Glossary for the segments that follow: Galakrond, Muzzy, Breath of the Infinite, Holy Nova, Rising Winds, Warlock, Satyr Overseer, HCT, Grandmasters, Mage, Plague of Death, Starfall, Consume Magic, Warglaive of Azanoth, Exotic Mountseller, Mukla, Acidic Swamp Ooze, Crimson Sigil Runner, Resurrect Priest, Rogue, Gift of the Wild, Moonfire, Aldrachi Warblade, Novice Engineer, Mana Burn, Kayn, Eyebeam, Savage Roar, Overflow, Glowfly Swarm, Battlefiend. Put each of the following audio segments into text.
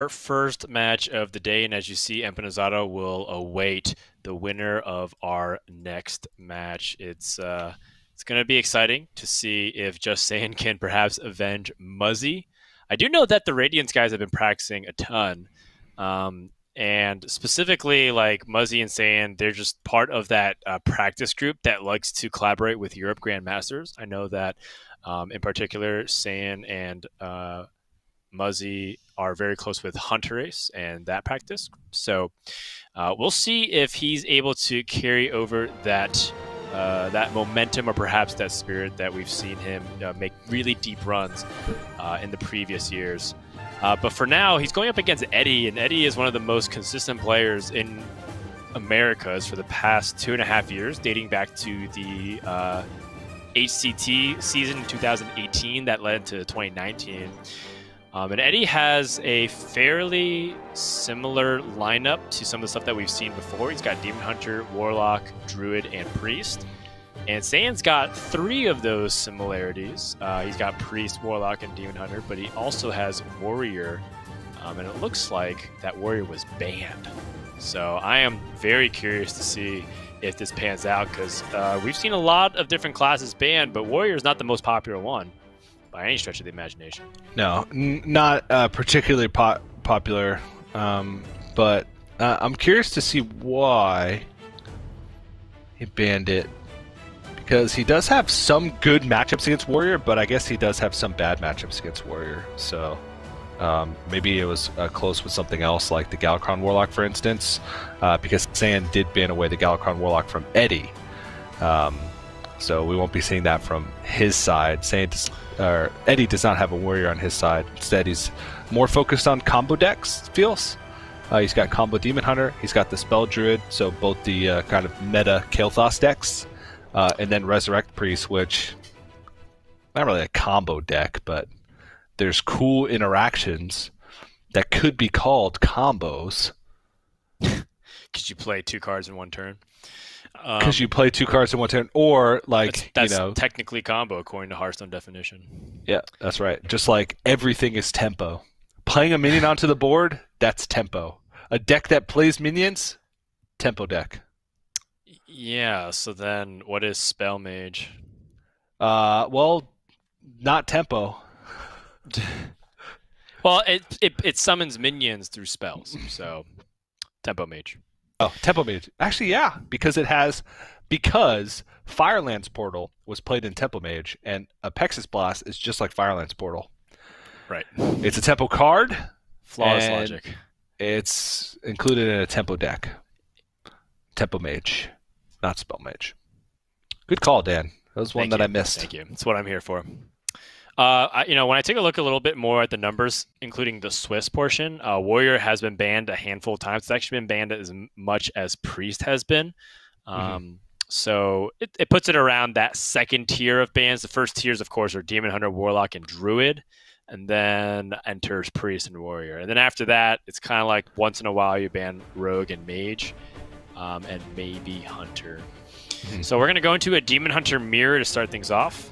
Our first match of the day, and as you see, Empanizado will await the winner of our next match. It's going to be exciting to see if Just Saiyan can perhaps avenge Muzzy. I do know that the Radiance guys have been practicing a ton, and specifically like Muzzy and Saiyan, they're just part of that practice group that likes to collaborate with Europe Grandmasters. I know that in particular, Saiyan and Muzzy are very close with Hunter's and that practice. So we'll see if he's able to carry over that that momentum or perhaps that spirit that we've seen him make really deep runs in the previous years. But for now, he's going up against Eddie, and Eddie is one of the most consistent players in Americas for the past 2.5 years, dating back to the HCT season 2018 that led to 2019. And Eddie has a fairly similar lineup to some of the stuff that we've seen before. He's got Demon Hunter, Warlock, Druid, and Priest. And Saiyan's got 3 of those similarities. He's got Priest, Warlock, and Demon Hunter, but he also has Warrior. And it looks like that Warrior was banned. So I am very curious to see if this pans out, because we've seen a lot of different classes banned, but Warrior is not the most popular one by any stretch of the imagination. No, not particularly popular, but I'm curious to see why he banned it, because he does have some good matchups against Warrior, but I guess he does have some bad matchups against Warrior, so maybe it was close with something else like the Galakrond Warlock, for instance, because Saiyan did ban away the Galakrond Warlock from Eddie, so we won't be seeing that from his side. Eddie does not have a Warrior on his side. Instead, he's more focused on combo decks, feels. He's got combo Demon Hunter. He's got the Spell Druid, so both the kind of meta Kael'thas decks, and then Resurrect Priest, which not really a combo deck, but there's cool interactions that could be called combos. Could you play 2 cards in one turn? Because you play 2 cards in one turn, or like that's you know, technically combo according to Hearthstone definition. Yeah, that's right. Just like everything is tempo. Playing a minion onto the board, that's tempo. A deck that plays minions, tempo deck. Yeah. So then, what is Spell Mage? Well, not tempo. Well, it summons minions through spells, so Tempo Mage. Oh, Tempo Mage. Actually, yeah, because it has, because Firelands Portal was played in Tempo Mage, and Apexis Blast is just like Firelands Portal. Right. It's a tempo card. Flawless logic. It's included in a tempo deck. Tempo Mage, not Spell Mage. Good call, Dan. That was one that I missed. Thank you. That's what I'm here for. You know, when I take a look a little bit more at the numbers, including the Swiss portion, Warrior has been banned a handful of times. It's actually been banned as much as Priest has been. So it puts it around that second tier of bans. The first tiers, of course, are Demon Hunter, Warlock, and Druid, and then enters Priest and Warrior. And then after that, it's kind of like once in a while you ban Rogue and Mage, and maybe Hunter. So we're going to go into a Demon Hunter mirror to start things off.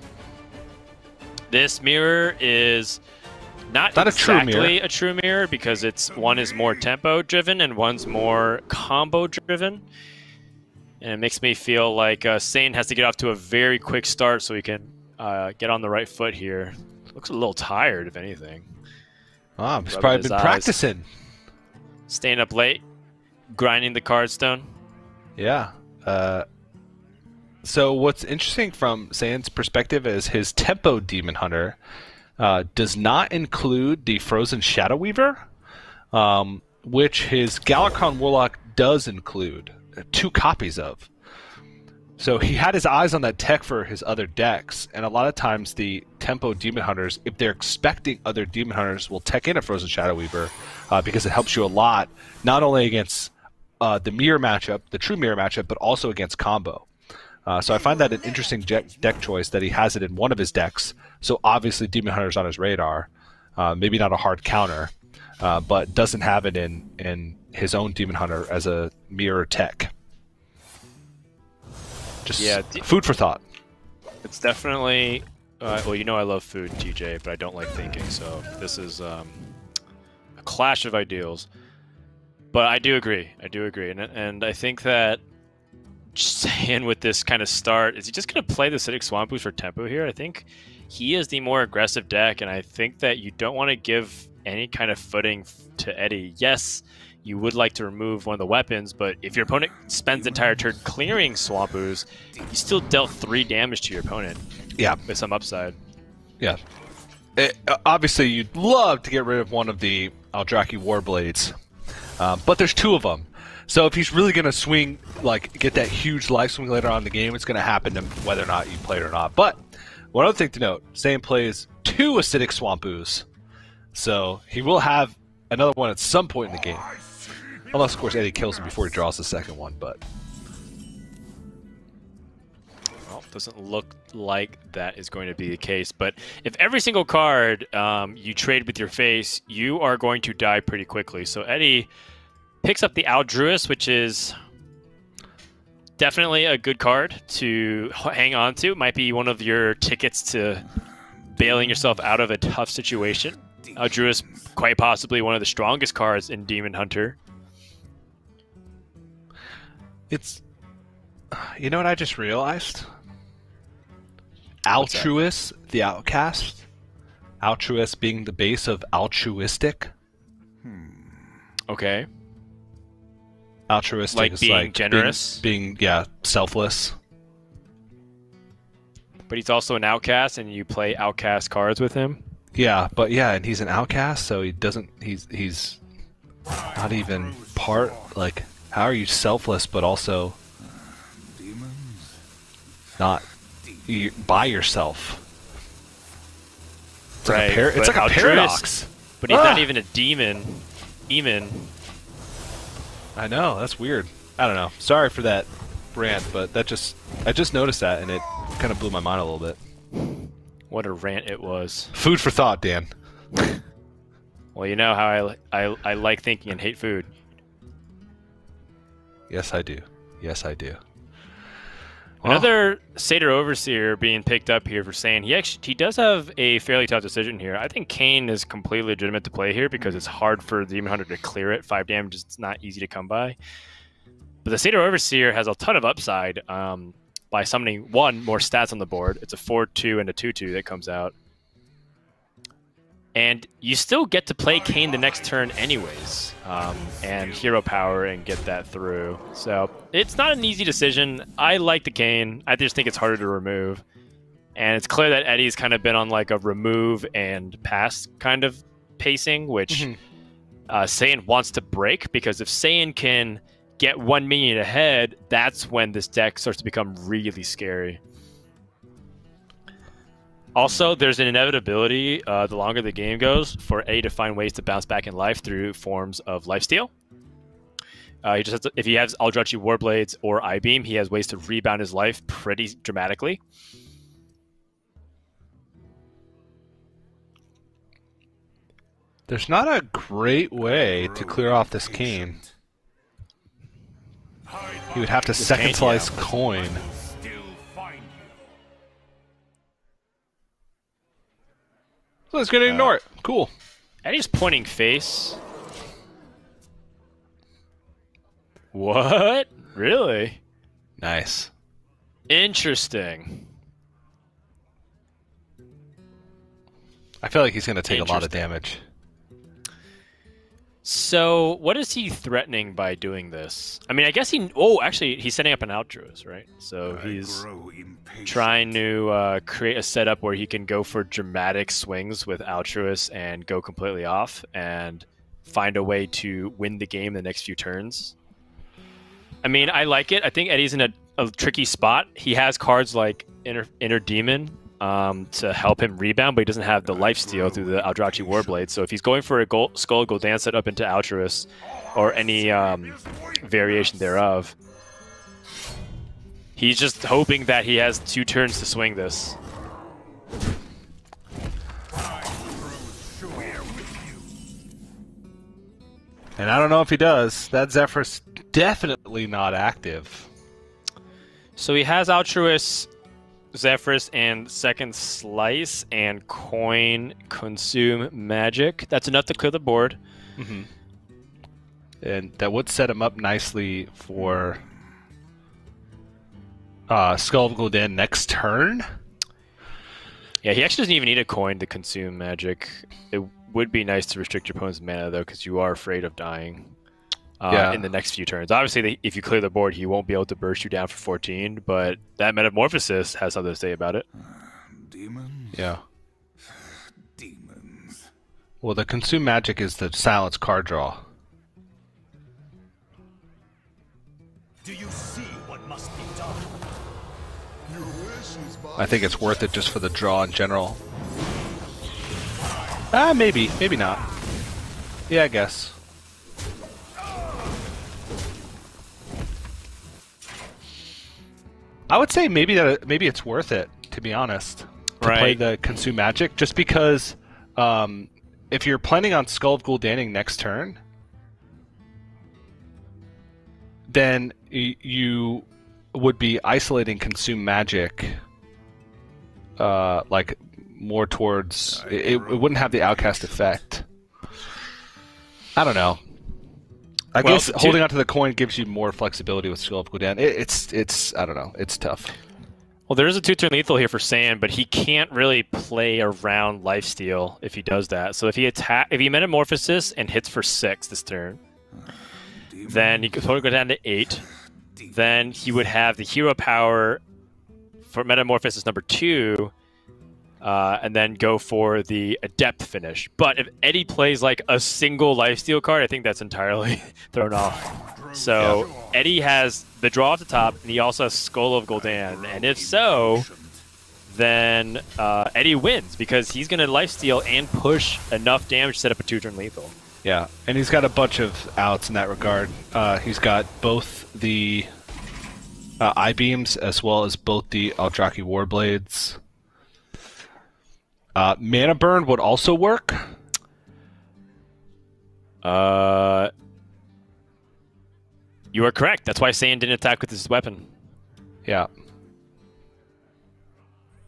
This mirror is not exactly a true mirror, because it's one is more tempo driven and one's more combo driven, and it makes me feel like Saiyan has to get off to a very quick start so he can get on the right foot here. Looks a little tired, if anything. Oh, he's probably been practicing. Staying up late, grinding the card stone. Yeah. So what's interesting from Saiyan's perspective is his tempo Demon Hunter does not include the Frozen Shadow Weaver, which his Galakrond Warlock does include 2 copies of. So he had his eyes on that tech for his other decks, and a lot of times the tempo Demon Hunters, if they're expecting other Demon Hunters, will tech in a Frozen Shadow Weaver because it helps you a lot, not only against the mirror matchup, the true mirror matchup, but also against combo. So I find that an interesting deck choice that he has it in one of his decks. So obviously Demon Hunter's on his radar. Maybe not a hard counter, but doesn't have it in his own Demon Hunter as a mirror tech. Just food for thought. It's definitely... well, you know I love food, TJ, but I don't like thinking. So this is a clash of ideals. But I do agree. And I think that Saiyan with this kind of start, is he just going to play the Acidic Swamp Ooze for tempo here? I think he is the more aggressive deck, and I think that you don't want to give any kind of footing to Eddie. Yes, you would like to remove one of the weapons, but if your opponent spends the entire turn clearing Swamp Ooze, you still dealt 3 damage to your opponent. Yeah. With some upside. Yeah. It, obviously, you'd love to get rid of one of the Aldrachi Warblades, but there's 2 of them. So if he's really going to swing, like, get that huge life swing later on in the game, it's going to happen to whether or not you play it or not. But one other thing to note, Saiyan plays 2 Acidic Swamp Ooze, so he will have another one at some point in the game. Unless, of course, Eddie kills him before he draws the second one, but... Well, doesn't look like that is going to be the case, but if every single card you trade with your face, you are going to die pretty quickly. So Eddie picks up the Altruist, which is definitely a good card to hang on to. It might be one of your tickets to bailing yourself out of a tough situation. Altruist, quite possibly one of the strongest cards in Demon Hunter. It's... You know what I just realized? Altruist, the outcast. Altruist being the base of altruistic. Okay. Altruistic is like generous, being yeah, selfless. But he's also an outcast, and you play outcast cards with him. Yeah, but yeah, and he's an outcast, so he doesn't. He's not even part. Like, how are you selfless, but also not by yourself? It's right. Like it's like a paradox. But he's not even a demon. I know, that's weird. I don't know. Sorry for that rant, but that I just noticed that, and it kind of blew my mind a little bit. What a rant it was. Food for thought, Dan. Well, you know how I like thinking and hate food. Yes, I do. Yes, I do. Another Satyr Overseer being picked up here for Saiyan. He does have a fairly tough decision here. I think Kayn is completely legitimate to play here because it's hard for Demon Hunter to clear it. 5 damage is not easy to come by. But the Satyr Overseer has a ton of upside by summoning 1 more stats on the board. It's a 4-2 and a 2-2 that comes out. And you still get to play Kayn the next turn anyways, and hero power and get that through. So it's not an easy decision. I like the Kayn. I just think it's harder to remove. And it's clear that Eddie's kind of been on like a remove and pass kind of pacing, which Saiyan wants to break, because if Saiyan can get 1 minion ahead, that's when this deck starts to become really scary. Also, there's an inevitability, the longer the game goes, for Eddie to find ways to bounce back in life through forms of lifesteal. He just has to, if he has Aldrachi Warblades or Eyebeam, he has ways to rebound his life pretty dramatically. There's not a great way to clear off this Kayn. He would have to second slice coin. So it's going to ignore it. Cool. Eddie's pointing face. What? Really? Nice. Interesting. I feel like he's going to take a lot of damage. So what is he threatening by doing this? I mean, I guess he... Oh, actually, he's setting up an Altruist, right? So he's trying to create a setup where he can go for dramatic swings with Altruist and go completely off and find a way to win the game the next few turns. I mean, I like it. I think Eddie's in a tricky spot. He has cards like Inner Demon to help him rebound, but he doesn't have the lifesteal through the Aldrachi Warblade. So if he's going for a Skull of Gul'dan set up into Altruist or any variation thereof, he's just hoping that he has 2 turns to swing this. And I don't know if he does. That Zephyr's definitely not active. So he has Altruist, Zephyrus, and second slice and coin Consume Magic. That's enough to clear the board. Mm-hmm. And that would set him up nicely for Skull of Gul'dan next turn. Yeah, he actually doesn't even need a coin to consume magic. It would be nice to restrict your opponent's mana, though, because you are afraid of dying in the next few turns. Obviously, if you clear the board, he won't be able to burst you down for 14, but that Metamorphosis has something to say about it. Demons? Yeah. Demons. Well, the consume magic is the silence card draw. Do you see what must be done? I think it's worth it just for the draw in general. Ah, maybe. Maybe not. Yeah, I guess. I would say maybe that maybe it's worth it, to be honest, to play the consume magic, just because if you're planning on Skull of Gul'daning next turn, then you would be isolating consume magic like more towards it wouldn't have the outcast effect. I don't know. I guess holding onto the coin gives you more flexibility with Skull of Gul'dan. It's I don't know. It's tough. Well, there is a 2-turn lethal here for Saiyan, but he can't really play around lifesteal if he does that. So if he metamorphoses and hits for 6 this turn, then he could totally go down to 8. Then he would have the hero power for Metamorphosis number 2, and then go for the Adept finish. But if Eddie plays like a single lifesteal card, I think that's entirely thrown off. So Eddie has the draw at the top, and he also has Skull of Gul'dan. And if so, then Eddie wins, because he's going to lifesteal and push enough damage to set up a 2-turn lethal. Yeah, and he's got a bunch of outs in that regard. He's got both the Eyebeams as well as both the Aldrachi Warblades. Mana Burn would also work. You are correct. That's why Saiyan didn't attack with his weapon. Yeah.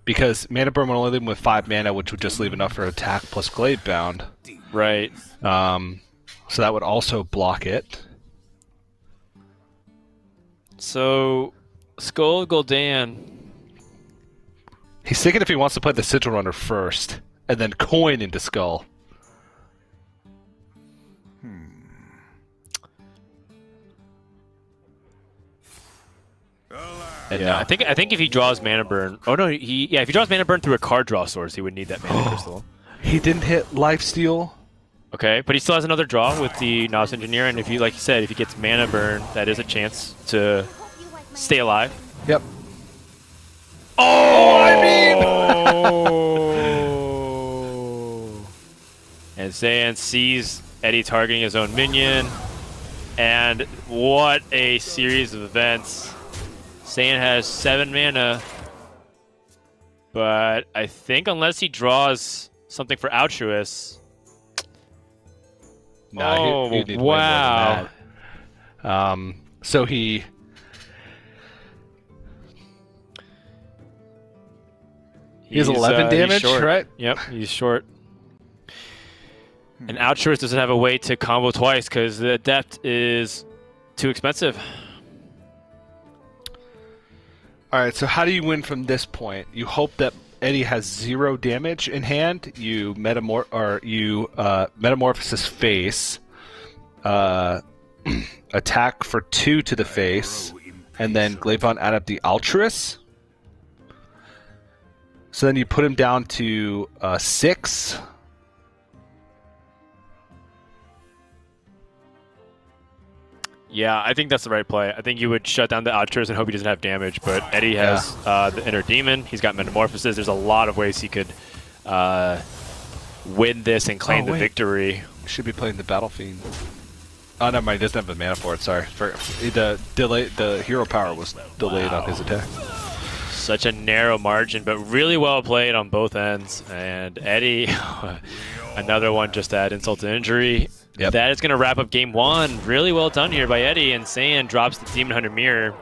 Because Mana Burn would only leave him with 5 mana, which would just leave enough for attack plus Glade Bound. Right. So that would also block it. So, Skull of Gul'dan. He's thinking if he wants to play the Sigil Runner first, and then coin into Skull. And yeah, I think if he draws Mana Burn, if he draws Mana Burn through a card draw source, he would need that Mana Crystal. He didn't hit Lifesteal. Okay, but he still has another draw with the Novice Engineer, and if you, like you said, if he gets Mana Burn, that is a chance to stay alive. Yep. Oh, I mean. And Saiyan sees Eddie targeting his own minion, and what a series of events. Saiyan has 7 mana, but I think unless he draws something for Altruist. No, he didn't. Wow. So he. He has 11 damage, right? Yep, he's short. And Altruist doesn't have a way to combo twice because the Adept is too expensive. All right, so how do you win from this point? You hope that Eddie has 0 damage in hand. You metamorphosis face, attack for 2 to the face, and then Glavon add up the Altruist. So then you put him down to 6. Yeah, I think that's the right play. I think you would shut down the Altruist and hope he doesn't have damage, but Eddie has the Inner Demon. He's got Metamorphosis. There's a lot of ways he could win this and claim the victory. Should be playing the Battle Fiend. Oh, never mind. He doesn't have a mana for it. Sorry. The hero power was delayed on his attack. Such a narrow margin, but really well played on both ends. And Eddie, another one just to add insult to injury. Yep. That is going to wrap up game 1. Really well done here by Eddie, and Saiyan drops the Demon Hunter Mirror.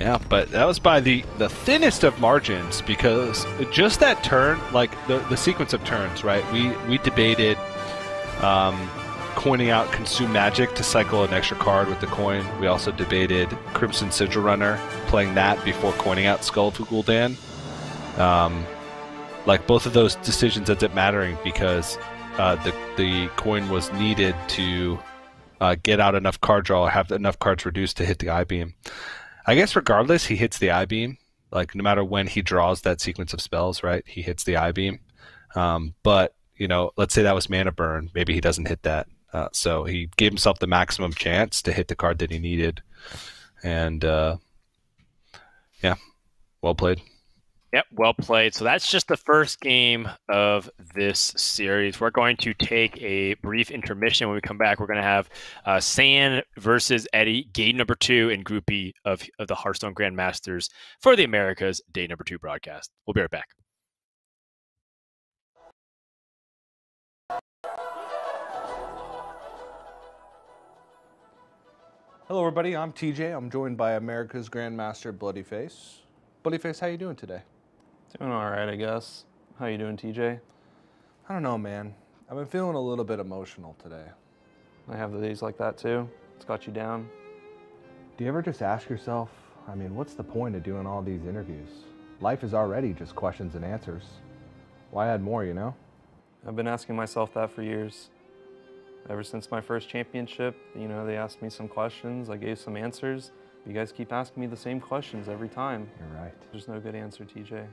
Yeah, but that was by the thinnest of margins, because just that turn, like the sequence of turns, right? We debated coining out Consume Magic to cycle an extra card with the coin. We also debated Crimson Sigil Runner, playing that before coining out Skull of Gul'dan. Like, both of those decisions ended up mattering because the coin was needed to get out enough card draw or have enough cards reduced to hit the Eyebeam. I guess regardless, he hits the Eyebeam. Like, no matter when he draws that sequence of spells, right, he hits the Eyebeam. But, you know, let's say that was Mana Burn. Maybe he doesn't hit that. So he gave himself the maximum chance to hit the card that he needed. And, yeah, well played. Yep, well played. So that's just the first game of this series. We're going to take a brief intermission. When we come back, we're going to have Saiyan versus Eddie, game number 2 in Group B of the Hearthstone Grandmasters for the Americas, day number 2 broadcast. We'll be right back. Hello, everybody. I'm TJ. I'm joined by America's Grandmaster, Bloodyface. Bloodyface, how you doing today? Doing all right, I guess. How you doing, TJ? I don't know, man. I've been feeling a little bit emotional today. I have days like that, too. It's got you down. Do you ever just ask yourself, I mean, what's the point of doing all these interviews? Life is already just questions and answers. Why add more, you know? I've been asking myself that for years. Ever since my first championship, you know, they asked me some questions, I gave some answers. You guys keep asking me the same questions every time. You're right. There's no good answer, TJ.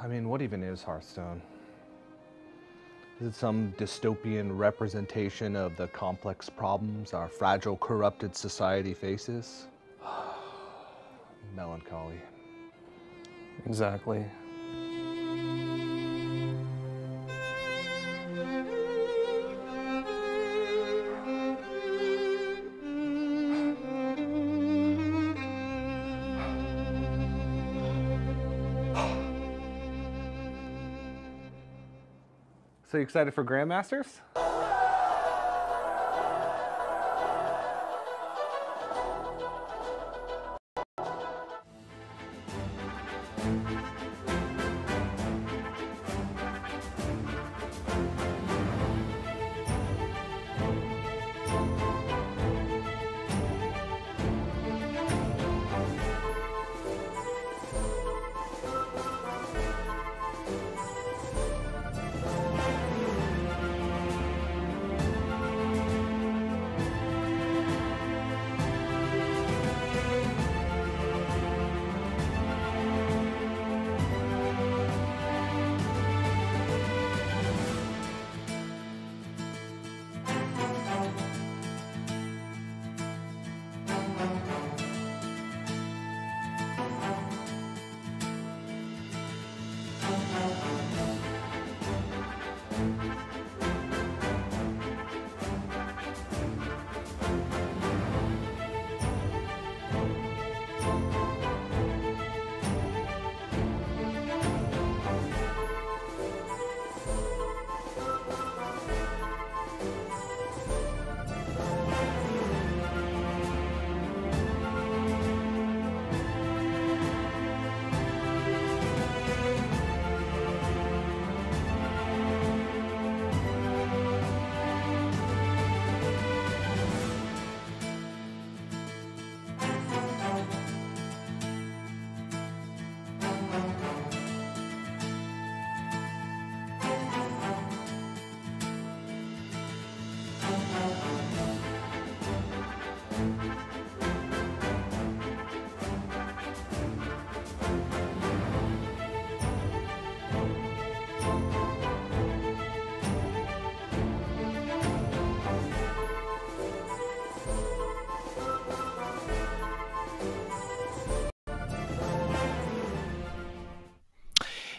I mean, what even is Hearthstone? Is it some dystopian representation of the complex problems our fragile, corrupted society faces? Melancholy. Exactly. So you excited for Grandmasters?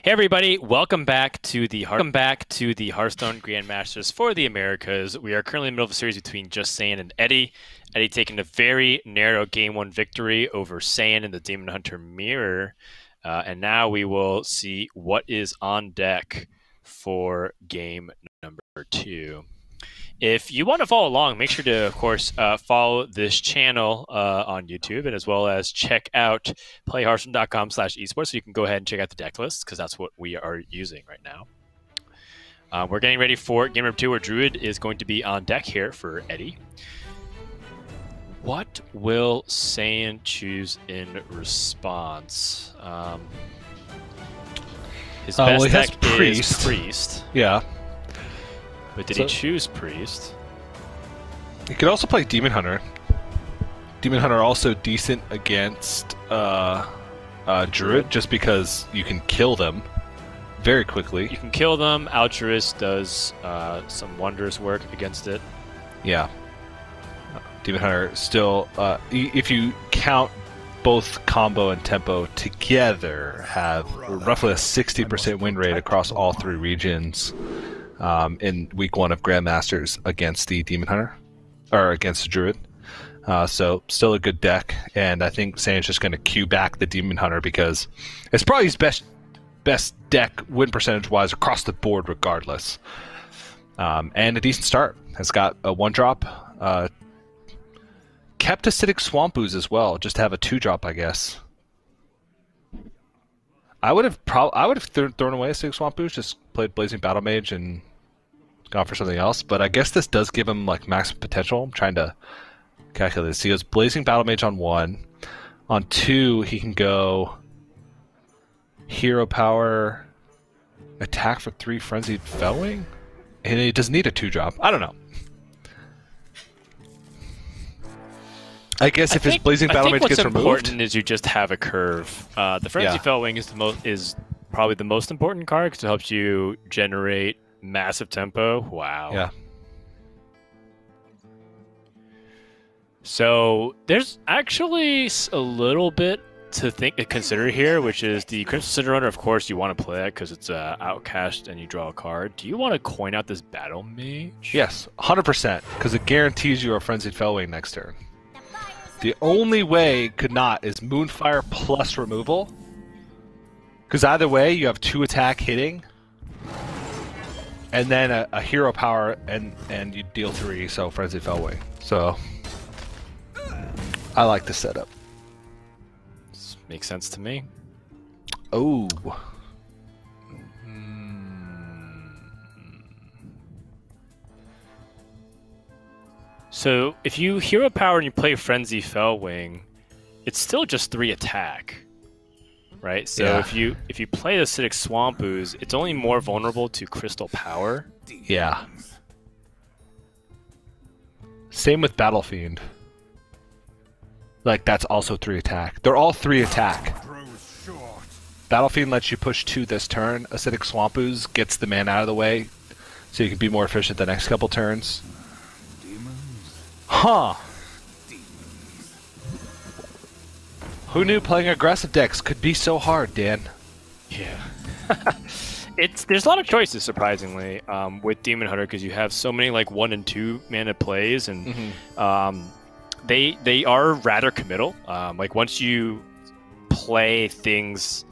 Hey everybody, welcome back to the Hearthstone Grandmasters for the Americas. We are currently in the middle of a series between Just Saiyan and Eddie. Eddie taking a very narrow game 1 victory over Saiyan in the Demon Hunter mirror. And now we will see what is on deck for game number 2. If you want to follow along, make sure to, of course, follow this channel on YouTube, and as well as check out playhearthstone.com/esports, so you can go ahead and check out the deck list, because that's what we are using right now. We're getting ready for Game Room 2, where Druid is going to be on deck here for Eddie. What will Saiyan choose in response? His best deck is Priest. Yeah. But did he choose Priest? He could also play Demon Hunter. Demon Hunter also decent against Druid, just because you can kill them very quickly. You can kill them. Altruist does some wondrous work against it. Yeah. Demon Hunter still, if you count both combo and tempo together, have roughly a 60% win rate across all three regions. In week one of Grandmasters against the Demon Hunter, or against the Druid. So still a good deck, and I think Saiyan's just going to queue back the Demon Hunter because it's probably his best deck win percentage-wise across the board regardless. And a decent start. It's got a 1-drop. Kept Acidic Swamp Ooze as well, just to have a 2-drop, I guess. I would have thrown away Acidic Swamp Ooze, just played Blazing Battle Mage and gone for something else, but I guess this does give him like maximum potential. I'm trying to calculate this. He goes Blazing Battle Mage on 1. On 2, he can go Hero Power, Attack for 3, Frenzied Fellwing, and he doesn't need a 2-drop. I don't know. I guess if his Blazing Battle Mage gets removed, what's important is you just have a curve. The Frenzy Fellwing is probably the most important card because it helps you generate massive tempo. Wow. Yeah. So there's actually a little bit to consider here, which is the Crimson Cinderrunner. Of course, you want to play that because it's outcast and you draw a card. Do you want to coin out this Battle Mage? Yes, 100%, because it guarantees you a Frenzied Fellwing next turn. The only way it could not is Moonfire plus removal. Because either way, you have 2 attack hitting. And then a hero power, and you deal 3, so Frenzied Fellwing. So, I like this setup. This makes sense to me. Oh. So if you hero power and you play Frenzy Fellwing, it's still just 3 attack, right? So if you play the Acidic Swamp Ooze, it's only more vulnerable to Crystal Power. Yeah. Same with Battle Fiend. Like that's also 3 attack. They're all 3 attack. Battle Fiend lets you push 2 this turn. Acidic Swamp Ooze gets the man out of the way, so you can be more efficient the next couple turns. Huh. Who knew playing aggressive decks could be so hard, Dan? Yeah. There's a lot of choices, surprisingly, with Demon Hunter, because you have so many like 1 and 2 mana plays, and they are rather committal. Like once you play things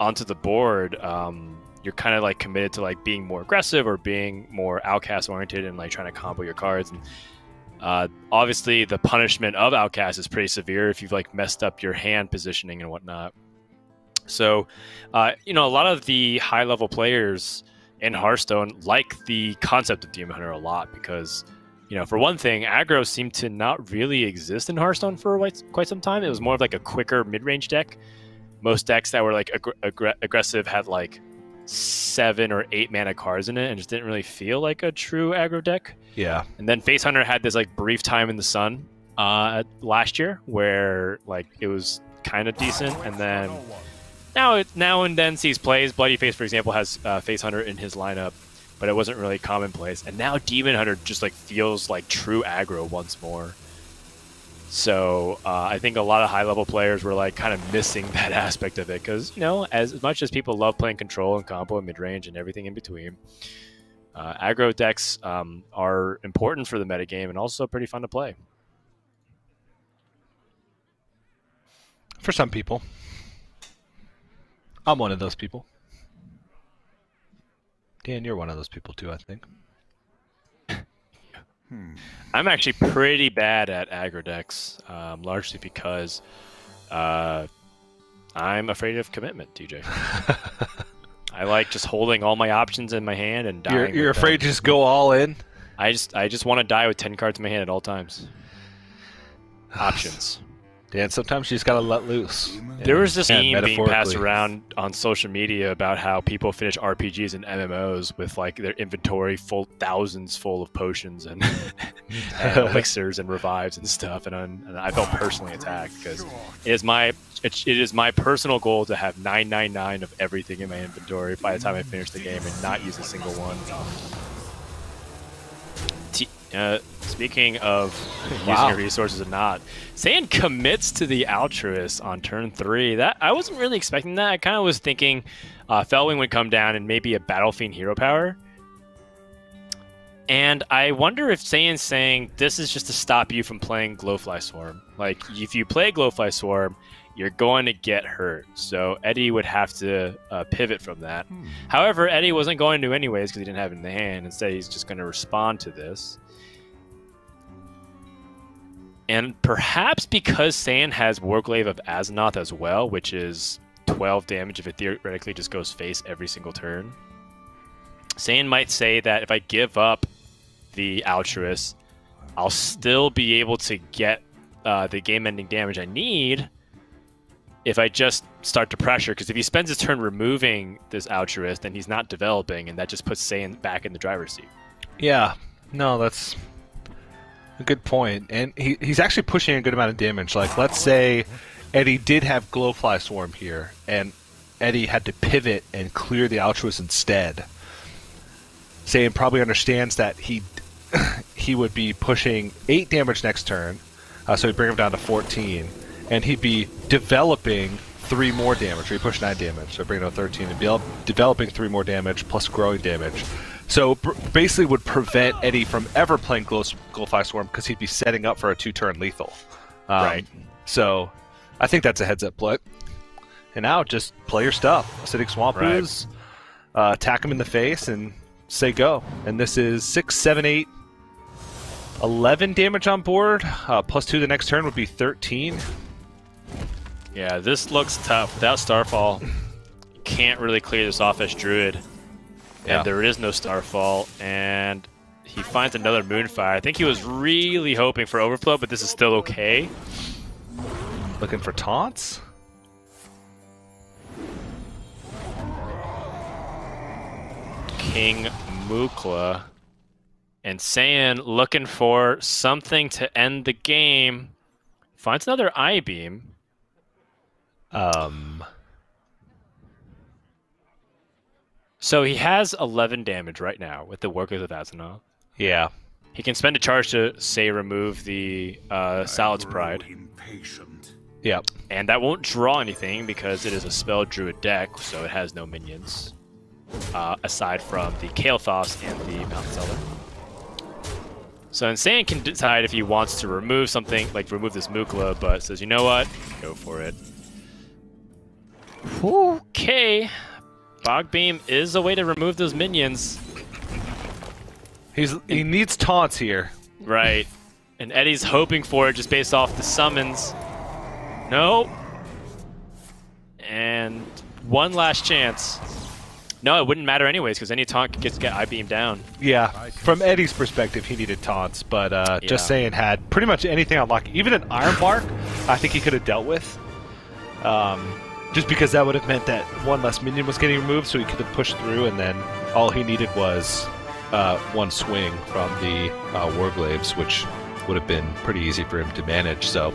onto the board, you're kind of like committed to like being more aggressive or being more outcast oriented and like trying to combo your cards. And obviously the punishment of outcast is pretty severe if you've like messed up your hand positioning and whatnot. So you know, a lot of the high level players in Hearthstone like the concept of Demon Hunter a lot because, you know, for one thing, aggro seemed to not really exist in Hearthstone for quite some time. It was more of like a quicker mid-range deck. Most decks that were like aggressive had like 7 or 8 mana cards in it and just didn't really feel like a true aggro deck. Yeah. And then Facehunter had this like brief time in the sun last year where like it was kind of decent, and then now and then sees plays. Bloody Face, for example, has Facehunter in his lineup, but it wasn't really commonplace. And now Demon Hunter just like feels like true aggro once more. So I think a lot of high-level players were like kind of missing that aspect of it because, you know, as much as people love playing control and combo and mid-range and everything in between, aggro decks are important for the metagame and also pretty fun to play. For some people. I'm one of those people. Dan, you're one of those people too, I think. I'm actually pretty bad at aggro decks, largely because I'm afraid of commitment, TJ. I like just holding all my options in my hand and dying. You're afraid to just go all in? I just want to die with 10 cards in my hand at all times. Options. Dan, sometimes you just gotta let loose. There was this meme being passed around on social media about how people finish RPGs and MMOs with like their inventory full, thousands full of potions and, and elixirs and revives and stuff. And I felt personally attacked because it is my personal goal to have 999 of everything in my inventory by the time I finish the game and not use a single one. Speaking of using your resources or not, Saiyan commits to the Altruist on turn 3. That I wasn't really expecting that. I kind of was thinking Fellwing would come down and maybe a Battlefiend hero power. And I wonder if Saiyan's saying this is just to stop you from playing Glowfly Swarm. Like, if you play Glowfly Swarm, you're going to get hurt. So Eddie would have to pivot from that. However, Eddie wasn't going to anyways because he didn't have it in the hand. Instead, he's just going to respond to this. And perhaps because Saiyan has Warglaive of Azanoth as well, which is 12 damage if it theoretically just goes face every single turn, Saiyan might say that if I give up the Altruist, I'll still be able to get the game-ending damage I need if I just start to pressure. Because if he spends his turn removing this Altruist, then he's not developing, and that just puts Saiyan back in the driver's seat. Yeah. No, that's... a good point. And he's actually pushing a good amount of damage. Like, let's say Eddie did have Glowfly Swarm here, and Eddie had to pivot and clear the Altruist instead. Saiyan probably understands that he would be pushing 8 damage next turn, so he'd bring him down to 14, and he'd be developing 3 more damage. Or he'd push 9 damage, so bring him to 13, and be developing 3 more damage plus growing damage. So basically would prevent Eddie from ever playing Glowfly Swarm because he'd be setting up for a 2-turn lethal. Right. So I think that's a heads-up play. And now just play your stuff. Acidic Swamp Ooze, attack him in the face, and say go. And this is 6, 7, 8, 11 damage on board. Plus 2 the next turn would be 13. Yeah, this looks tough. Without Starfall, you can't really clear this off as Druid. Yeah. And there is no Starfall, and he finds another Moonfire. I think he was really hoping for Overflow, but this is still okay. Looking for taunts? King Mukla. And Saiyan looking for something to end the game. Finds another Eyebeam. So he has 11 damage right now with the Warglaive of Azanoth. Yeah. He can spend a charge to, say, remove the Salad's Pride. Yeah. And that won't draw anything because it is a Spell Druid deck, so it has no minions. Aside from the Kael'thas and the Mountseller. So Saiyan can decide if he wants to remove something, like remove this Mukla, but says, you know what? Go for it. Okay. Fog Beam is a way to remove those minions. He needs taunts here. Right. And Eddie's hoping for it just based off the summons. No. And one last chance. No, it wouldn't matter anyways, because any taunt gets get I-beamed down. Yeah. From Eddie's perspective, he needed taunts, but Just Saiyan had pretty much anything on lock. Even an Iron Bark, I think he could have dealt with. Just because that would have meant that one less minion was getting removed, so he could have pushed through, and then all he needed was one swing from the Warglaives, which would have been pretty easy for him to manage. So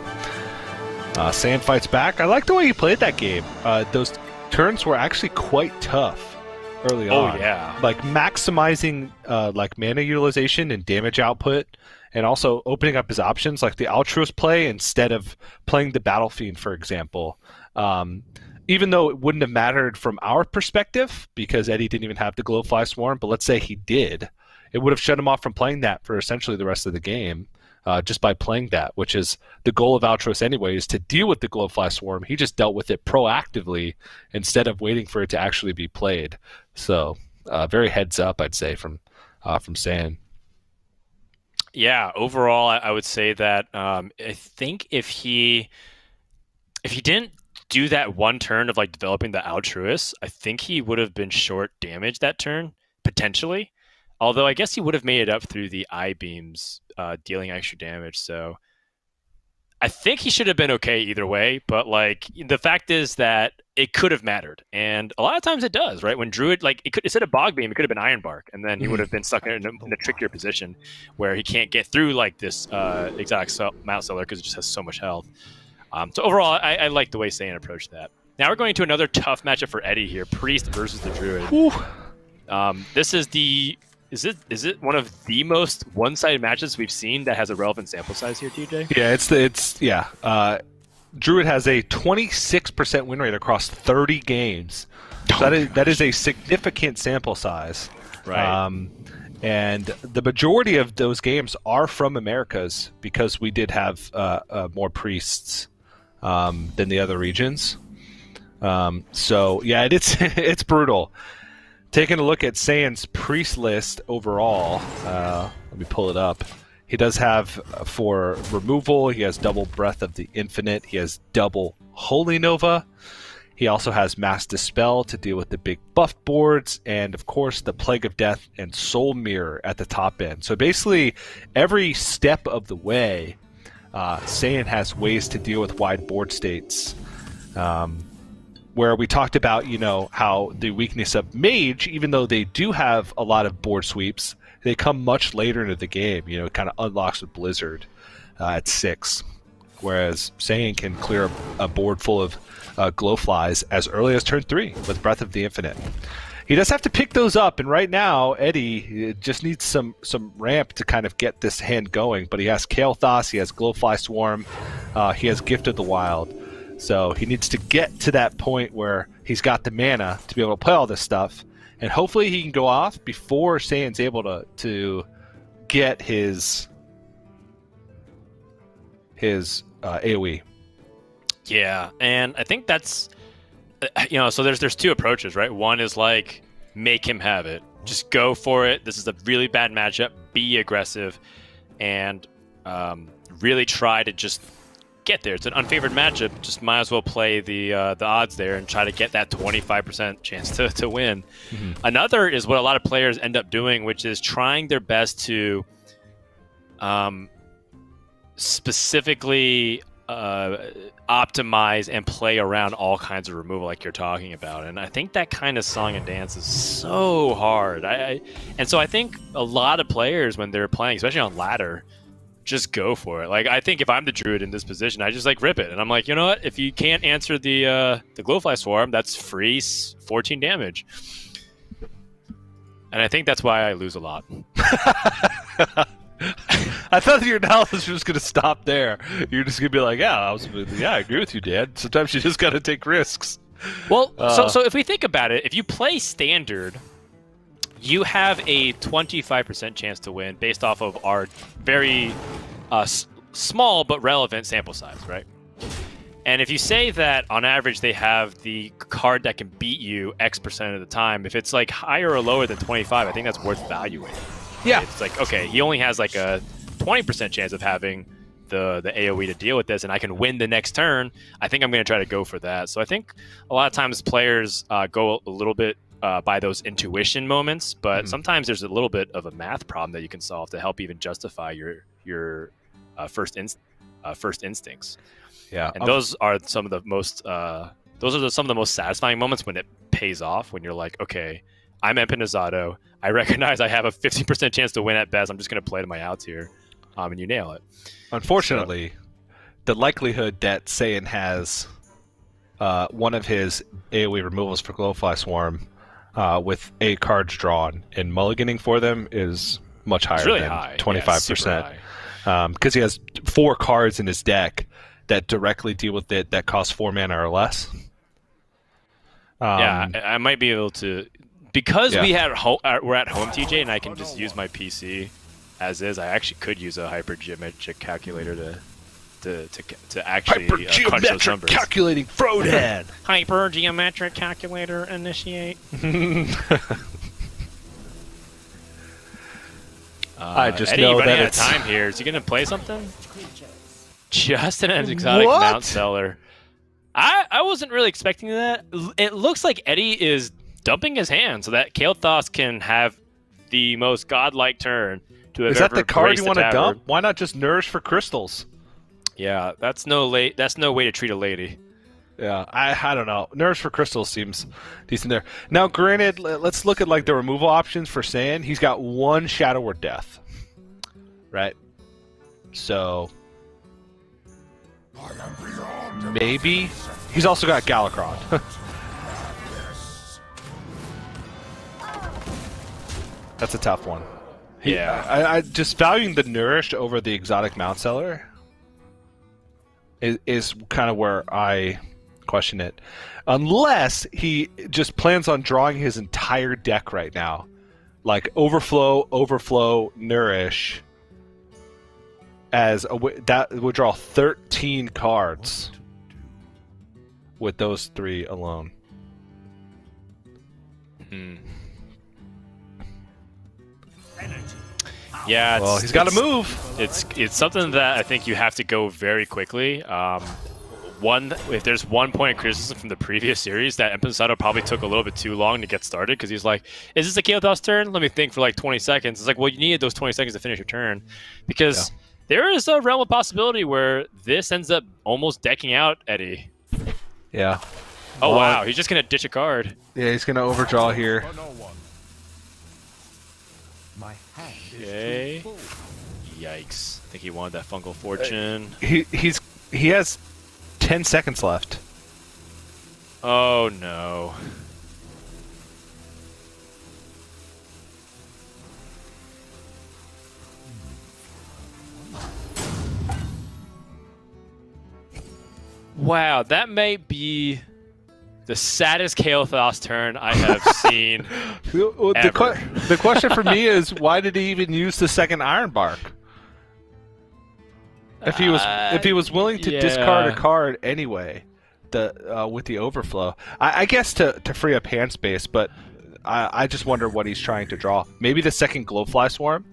Saiyan fights back. I like the way he played that game. Those turns were actually quite tough early on. Oh, yeah. Like, maximizing like mana utilization and damage output, and also opening up his options, like the Altruist play instead of playing the Battlefiend, for example. Even though it wouldn't have mattered from our perspective, because Eddie didn't even have the Glowfly Swarm, but let's say he did, it would have shut him off from playing that for essentially the rest of the game, just by playing that, which is the goal of Altruist anyways, to deal with the Glowfly Swarm. He just dealt with it proactively instead of waiting for it to actually be played. So very heads up, I'd say, from Saiyan. Yeah, overall, I would say that I think if he didn't do that one turn of like developing the Altruist, I think he would have been short damage that turn potentially. Although I guess he would have made it up through the Eyebeams dealing extra damage. So I think he should have been okay either way. But like the fact is that it could have mattered, and a lot of times it does, right? When Druid, like, it could, instead of Bog Beam, it could have been Iron Bark, and then he would have been stuck in a trickier position where he can't get through like this Exotic Mountseller because it just has so much health. So overall, I like the way Saiyan approached that. Now we're going to another tough matchup for Eddie here: Priest versus the Druid. This is the is it one of the most one-sided matches we've seen that has a relevant sample size here, TJ? Yeah, it's Druid has a 26% win rate across 30 games. So that is a significant sample size. Right. And the majority of those games are from Americas because we did have more priests than the other regions. So yeah, it's brutal. Taking a look at Saiyan's priest list overall, let me pull it up. He does have, for removal, he has double Breath of the Infinite. He has double Holy Nova. He also has Mass Dispel to deal with the big buff boards. And, of course, the Plague of Death and Soul Mirror at the top end. So basically, every step of the way, Saiyan has ways to deal with wide board states. Where we talked about, you know, how the weakness of Mage, even though they do have a lot of board sweeps, they come much later into the game. You know, it kind of unlocks with Blizzard at 6, whereas Saiyan can clear a board full of Glowflies as early as turn 3 with Breath of the Infinite. He does have to pick those up, and right now Eddie just needs some ramp to kind of get this hand going. But he has Kael'thas, he has Glowfly Swarm, he has Gift of the Wild. So he needs to get to that point where he's got the mana to be able to play all this stuff. And hopefully he can go off before Saiyan's able to get his AoE. Yeah, and I think that's, you know, so there's two approaches, right? One is like, make him have it. Just go for it. This is a really bad matchup. Be aggressive and really try to just get there. It's an unfavored matchup. Just might as well play the odds there and try to get that 25% chance to win. Mm-hmm. Another is what a lot of players end up doing, which is trying their best to specifically optimize and play around all kinds of removal like you're talking about. And I think that kind of song and dance is so hard. And so I think a lot of players, when they're playing, especially on ladder, just go for it. Like, I think if I'm the Druid in this position, I just like rip it, and I'm like, you know what? If you can't answer the Glowfly Swarm, that's free 14 damage, and I think that's why I lose a lot. I thought your analysis was going to stop there. You're just going to be like, yeah, I agree with you, Dad. Sometimes you just got to take risks. Well, so if we think about it, if you play standard, you have a 25% chance to win based off of our very small but relevant sample size, right? And if you say that on average they have the card that can beat you X percent of the time, if it's like higher or lower than 25, I think that's worth valuing. Yeah. Right? It's like, okay, he only has like a 20% chance of having the AoE to deal with this, and I can win the next turn. I think I'm going to try to go for that. So I think a lot of times players go a little bit by those intuition moments, but sometimes there's a little bit of a math problem that you can solve to help even justify your first instincts. Yeah, and those are some of the most some of the most satisfying moments when it pays off. When you're like, okay, I'm Empanizado. I recognize I have a 50% chance to win at best. I'm just going to play to my outs here, and you nail it. Unfortunately, the likelihood that Saiyan has one of his AoE removals for Glowfly Swarm with 8 cards drawn and mulliganing for them is much higher really than high. 25%. Yeah, because he has 4 cards in his deck that directly deal with it that cost 4 mana or less. Yeah, I might be able to, because we're at home, TJ, and I can just use my PC as is. I actually could use a hypergeometric calculator to actually crunch those numbers. Calculating Frodan. Hypergeometric calculator initiate. I just Eddie, know that it's... Eddie, running out of time here. Is he going to play something? Just an Exotic Mountseller. I wasn't really expecting that. It looks like Eddie is dumping his hand so that Kael'thas can have the most godlike turn to have ever. Is that the card you want to dump? Why not just Nourish for crystals? Yeah, that's no way to treat a lady. Yeah, I don't know. Nourish for crystals seems decent there. Now, granted, let's look at like the removal options for Saiyan. He's got one Shadow Word Death, right? So maybe he's also got Galakrond. That's a tough one. Yeah, I just valuing the Nourish over the Exotic Mountseller is kind of where I question it, unless he just plans on drawing his entire deck right now, like overflow, Nourish, as a that would draw 13 cards with those three alone. Hmm. Yeah, well, he's got to move. It's something that I think you have to go very quickly. If there's one point of criticism from the previous series, that Empanzado probably took a little bit too long to get started because he's like, is this a Kael'thas turn? Let me think for like 20 seconds. It's like, well, you needed those 20 seconds to finish your turn because there is a realm of possibility where this ends up almost decking out Eddie. Yeah. Oh, well, wow. He's just going to ditch a card. Yeah, he's going to overdraw here. Okay. Yikes. I think he wanted that Fungal Fortune. He has 10 seconds left. Oh no. Wow, that may be the saddest Kael'thas turn I have seen. The question for me is, why did he even use the second Iron Bark? If he was willing to discard a card anyway, with the Overflow, I guess to free up hand space. But I just wonder what he's trying to draw. Maybe the second Glowfly Swarm.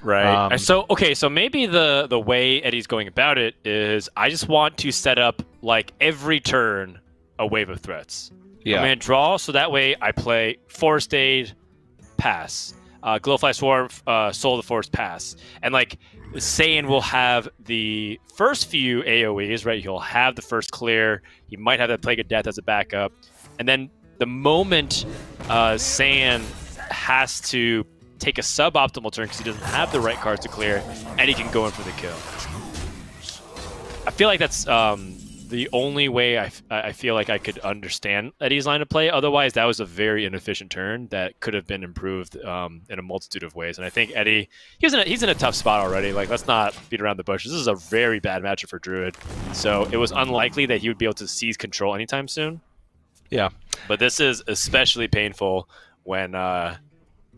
Right. So maybe the way Eddie's going about it is, I just want to set up like every turn a wave of threats. Yeah. I'm going to draw, so that way I play Forest Aid, pass. Glowfly Swarm, Soul of the Forest, pass. And like Saiyan will have the first few AoEs, right? He'll have the first clear. He might have that Plague of Death as a backup. And then the moment Saiyan has to take a suboptimal turn because he doesn't have the right cards to clear, and he can go in for the kill. I feel like that's... the only way I feel like I could understand Eddie's line of play. Otherwise, that was a very inefficient turn that could have been improved in a multitude of ways. And I think Eddie, he's in a tough spot already. Like, let's not beat around the bush. This is a very bad matchup for Druid. So it was unlikely that he would be able to seize control anytime soon. Yeah. But this is especially painful when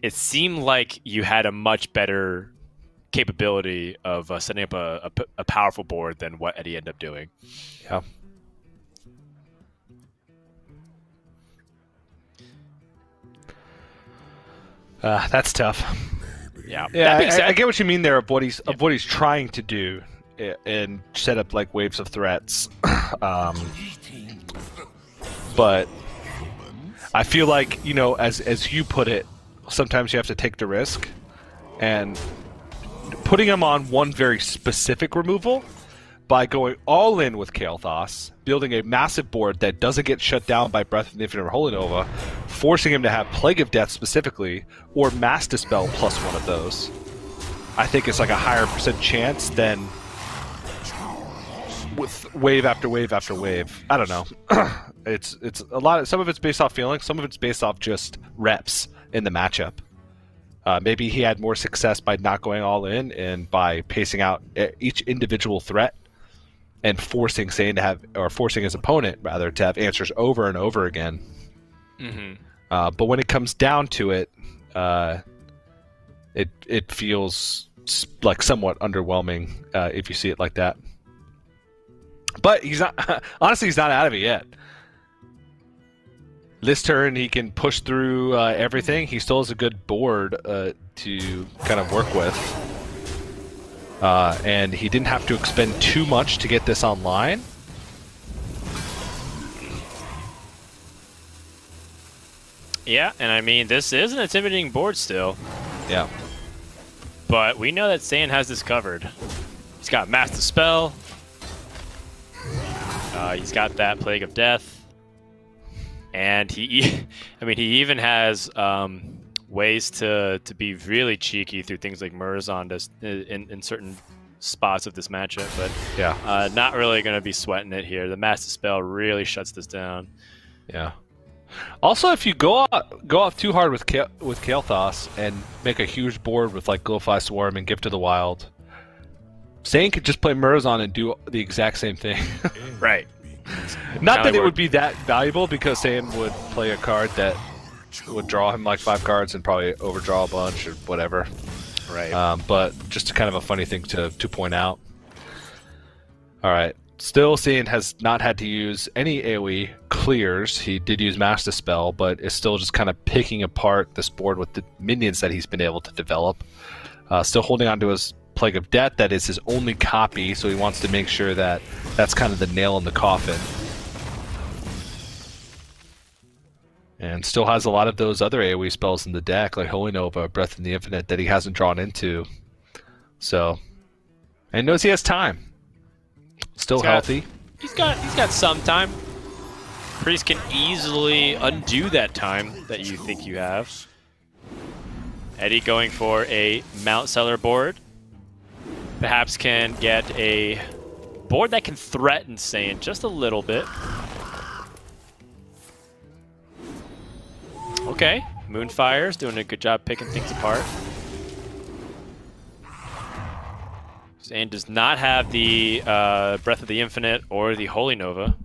it seemed like you had a much better capability of setting up a powerful board than what Eddie ended up doing. Yeah. That's tough. Yeah. Yeah. I get what you mean there of what he's trying to do, and set up like waves of threats. But I feel like, you know, as you put it, sometimes you have to take the risk, and putting him on one very specific removal by going all in with Kael'thas, building a massive board that doesn't get shut down by Breath of the Infinite or Holy Nova, forcing him to have Plague of Death specifically, or Mass Dispel plus one of those, I think it's like a higher percent chance than with wave after wave after wave. I don't know. It's a lot. Some of it's based off feeling. Some of it's based off just reps in the matchup. Maybe he had more success by not going all in and by pacing out each individual threat and forcing Saiyan to have, or forcing his opponent rather to have answers over and over again. Mm-hmm. But when it comes down to it, it feels like somewhat underwhelming if you see it like that. But he's not. Honestly, he's not out of it yet. This turn, he can push through everything. He still has a good board to kind of work with. And he didn't have to expend too much to get this online. Yeah, and I mean, this is an intimidating board still. Yeah. But we know that Saiyan has this covered. He's got Master Spell. He's got that Plague of Death. And he, I mean, he even has ways to be really cheeky through things like Murazond in certain spots of this matchup. But yeah, not really going to be sweating it here. The Master Spell really shuts this down. Yeah. Also, if you go off too hard with Kael'thas and make a huge board with like Glowfly Swarm and Gift of the Wild, Saiyan could just play Murazond and do the exact same thing. Right. Not that it would be that valuable, because Saiyan would play a card that would draw him like 5 cards and probably overdraw a bunch or whatever. Right. But just kind of a funny thing to point out. All right. Still, Saiyan has not had to use any AoE clears. He did use Master Spell, but is still just kind of picking apart this board with the minions that he's been able to develop. Still holding on to his Plague of Death. That is his only copy, so he wants to make sure that that's kind of the nail in the coffin. And still has a lot of those other AoE spells in the deck, like Holy Nova, Breath of the Infinite, that he hasn't drawn into. So, and knows he has time. Still healthy. He's got some time. Priest can easily undo that time that you think you have. Eddie going for a Mountseller board. Perhaps can get a board that can threaten Saiyan just a little bit. Okay, Moonfire's doing a good job picking things apart. Saiyan does not have the Breath of the Infinite or the Holy Nova,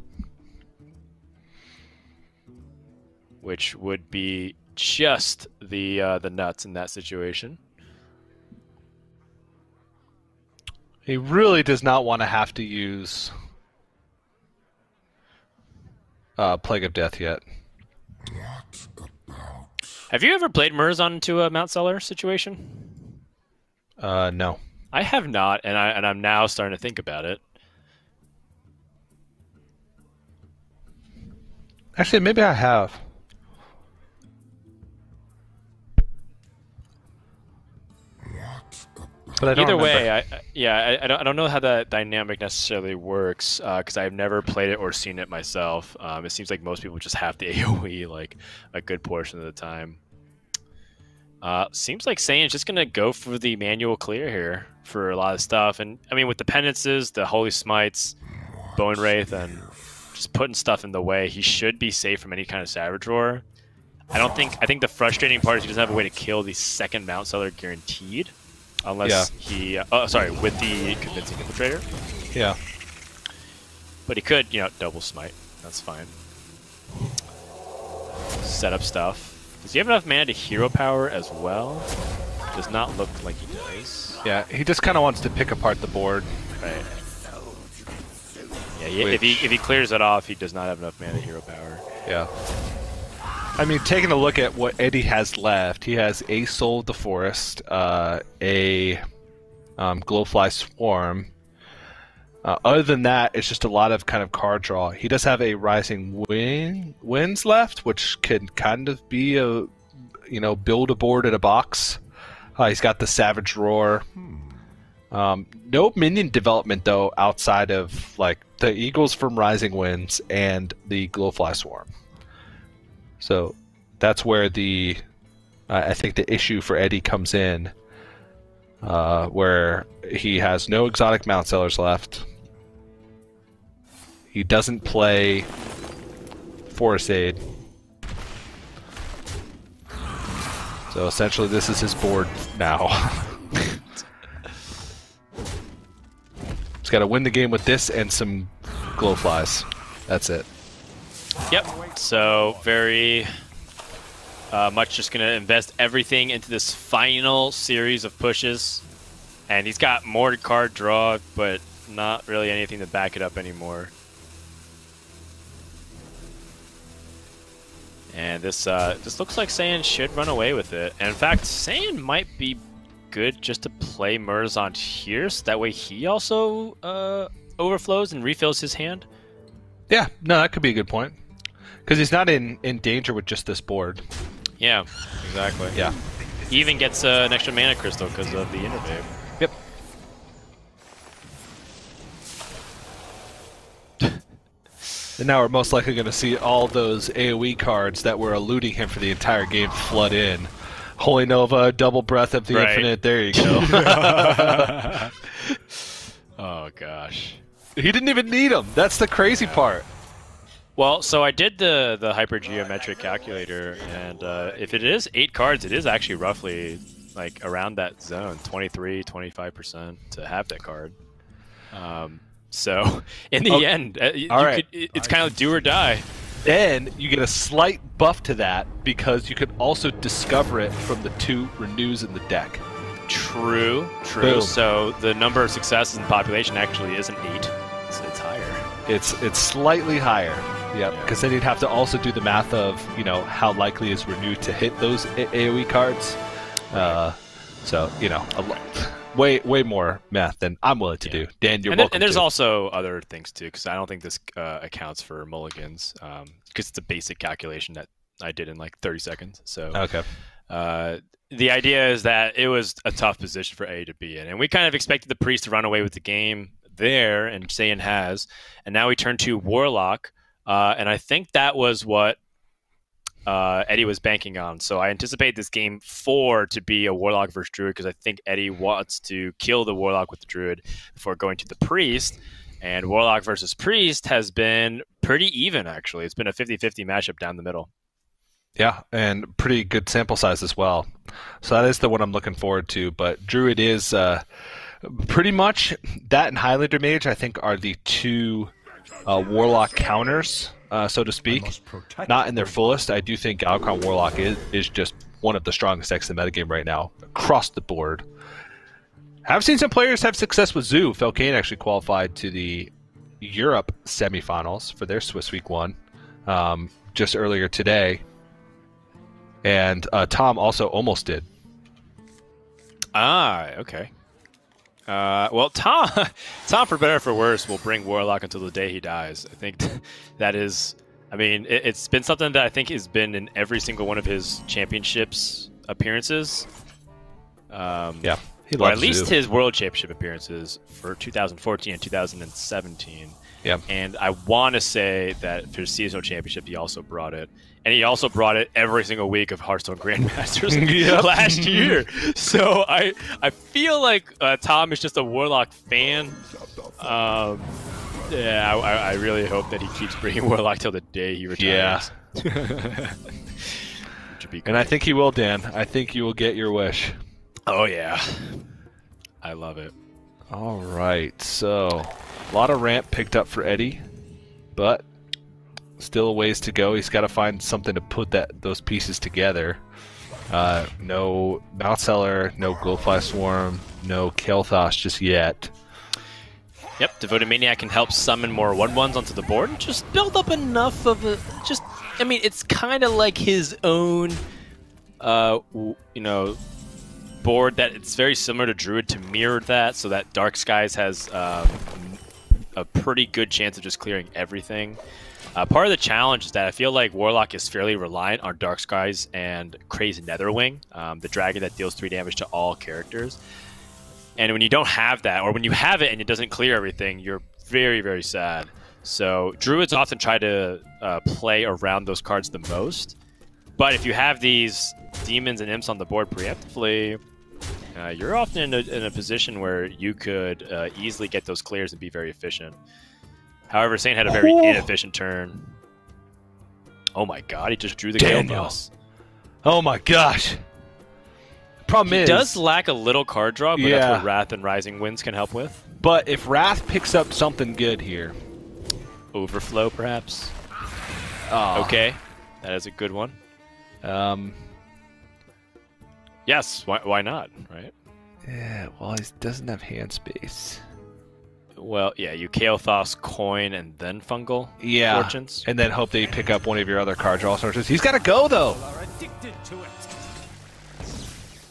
which would be just the nuts in that situation. He really does not want to have to use Plague of Death yet. Have you ever played Murazond into a Mountseller situation? No. I have not, and I'm now starting to think about it. Actually, maybe I have. But I don't remember. Either way, I don't know how that dynamic necessarily works, because I've never played it or seen it myself. It seems like most people just have the AoE like a good portion of the time. Seems like Saiyan's just gonna go for the manual clear here for a lot of stuff, and I mean with the penances, the holy smites, bone wraith, and just putting stuff in the way, he should be safe from any kind of Savage Roar. I think the frustrating part is he doesn't have a way to kill the second Mountseller guaranteed, unless he sorry, with the convincing infiltrator. Yeah. But he could, you know, double smite. That's fine. Set up stuff. Does he have enough mana to hero power as well? Does not look like he does. Yeah, he just kind of wants to pick apart the board. Right. Yeah, if he clears it off, he does not have enough mana to hero power. Yeah. I mean, taking a look at what Eddie has left, he has a Soul of the Forest, a Glowfly Swarm. Other than that, it's just a lot of kind of card draw. He does have a Rising Winds left, which can kind of be a, you know, build a board in a box. He's got the Savage Roar. No minion development though, outside of like the Eagles from Rising Winds and the Glowfly Swarm. So that's where the I think the issue for Eddie comes in, where he has no exotic Mountsellers left. He doesn't play Forest Aid. So essentially this is his board now. He's got to win the game with this and some Glowflies. That's it. Yep. So very much just going to invest everything into this final series of pushes. And he's got more card draw, but not really anything to back it up anymore. And this this looks like Saiyan should run away with it. And in fact, Saiyan might be good just to play Murzault here, so that way he also overflows and refills his hand. Yeah, no, that could be a good point. Because he's not in danger with just this board. Yeah, exactly. Yeah. He even gets an extra mana crystal because of the innervape. Yep. And now we're most likely going to see all those AoE cards that were eluding him for the entire game flood in. Holy Nova, double Breath of the Infinite, there you go. Oh, gosh. He didn't even need them. That's the crazy part. Well, so I did the hypergeometric calculator, and if it is 8 cards, it is actually roughly like around that zone, 23, 25% to have that card. So in the end, it's kind of do or die. Then you get a slight buff to that because you could also discover it from the 2 renews in the deck. True, true. Boom. So the number of successes in population actually isn't 8; it's higher. It's slightly higher. Yep, yeah, because then you'd have to also do the math of, you know, how likely is Renew to hit those AoE cards. Right. So, you know, way more math than I'm willing to do. Dan, you're welcome. And there's also other things too, because I don't think this accounts for mulligans, because it's a basic calculation that I did in like 30 seconds. So okay. The idea is that it was a tough position for A to be in, and we kind of expected the Priest to run away with the game there, and Saiyan has, and now we turn to Warlock. And I think that was what Eddie was banking on. So I anticipate this game 4 to be a Warlock versus Druid, because I think Eddie wants to kill the Warlock with the Druid before going to the Priest. And Warlock versus Priest has been pretty even, actually. It's been a 50-50 matchup down the middle. Yeah, and pretty good sample size as well. So that is the one I'm looking forward to. But Druid is pretty much that, and Highlander Mage, I think, are the 2... Warlock counters, so to speak, not in their fullest. I do think Galakrond Warlock is just one of the strongest decks in the metagame right now, across the board. I've seen some players have success with Zoo. Kayn actually qualified to the Europe semifinals for their Swiss Week 1 just earlier today. And Tom also almost did. Ah, okay. Well, Tom, for better or for worse, will bring Warlock until the day he dies. I think that is, I mean, it's been something that I think has been in every single one of his championships appearances. Yeah, he loves, or at least his World Championship appearances for 2014 and 2017. Yeah, and I want to say that for his seasonal championship, he also brought it, and he also brought it every single week of Hearthstone Grandmasters last year. So I feel like Tom is just a Warlock fan. Yeah, I really hope that he keeps bringing Warlock till the day he retires. Yeah. And I think he will, Dan. I think you will get your wish. Oh yeah, I love it. All right, so a lot of ramp picked up for Eddie, but still a ways to go. He's got to find something to put those pieces together. No Mountseller, no Glowfly Swarm, no Kael'thas just yet. Yep, Devoted Maniac can help summon more 1/1s onto the board and just build up enough of a... Just, I mean, it's kind of like his own, you know... board that it's very similar to Druid to mirror that, so that Dark Skies has a pretty good chance of just clearing everything. Part of the challenge is that I feel like Warlock is fairly reliant on Dark Skies and Crazed Netherwing, the dragon that deals 3 damage to all characters. And when you don't have that, or when you have it and it doesn't clear everything, you're very, very sad. So Druids often try to play around those cards the most, but if you have these demons and imps on the board preemptively, you're often in a position where you could easily get those clears and be very efficient. However, Saiyan had a very inefficient turn. Oh my god, he just drew the Kael'thas. Oh my gosh. Problem is... He does lack a little card draw, but that's what Wrath and Rising Winds can help with. But if Wrath picks up something good here... Overflow, perhaps? Oh. Okay, that is a good one. Yes, why not, right? Yeah, well, he doesn't have hand space. Well, yeah, you Kael'thas, Coin, and then Fungal Fortunes. And then hope that you pick up one of your other card draw sources. He's got to go, though!